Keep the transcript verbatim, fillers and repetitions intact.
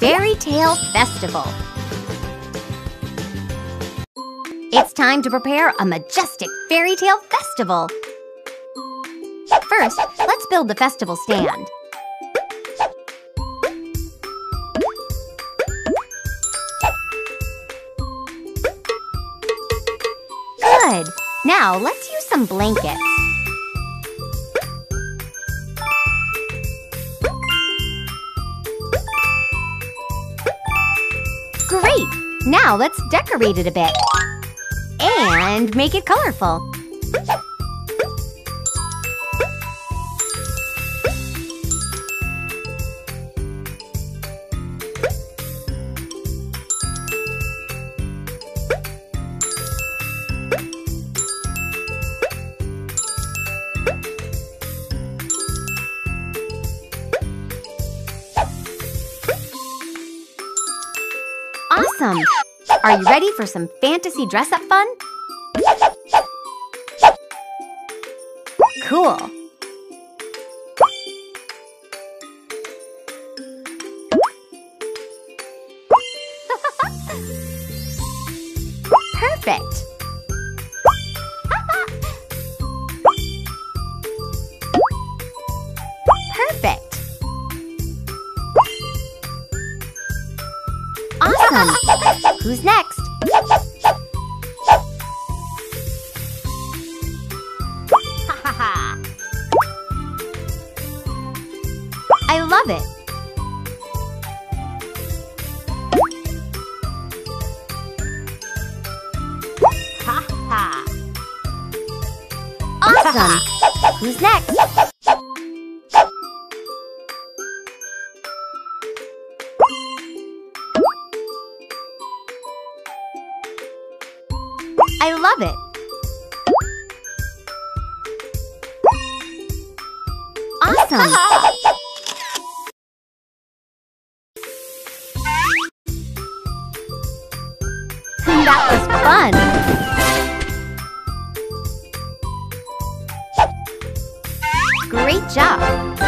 Fairy Tale Festival. It's time to prepare a majestic fairy tale festival. First, let's build the festival stand. Good. Now, let's use some blankets. Great! Now let's decorate it a bit. And make it colorful. Awesome! Are you ready for some fantasy dress-up fun? Cool! Perfect! Perfect! Awesome! Who's next? I love it. Ha ha. Awesome. Who's next? I love it. Awesome. That was fun! Great job!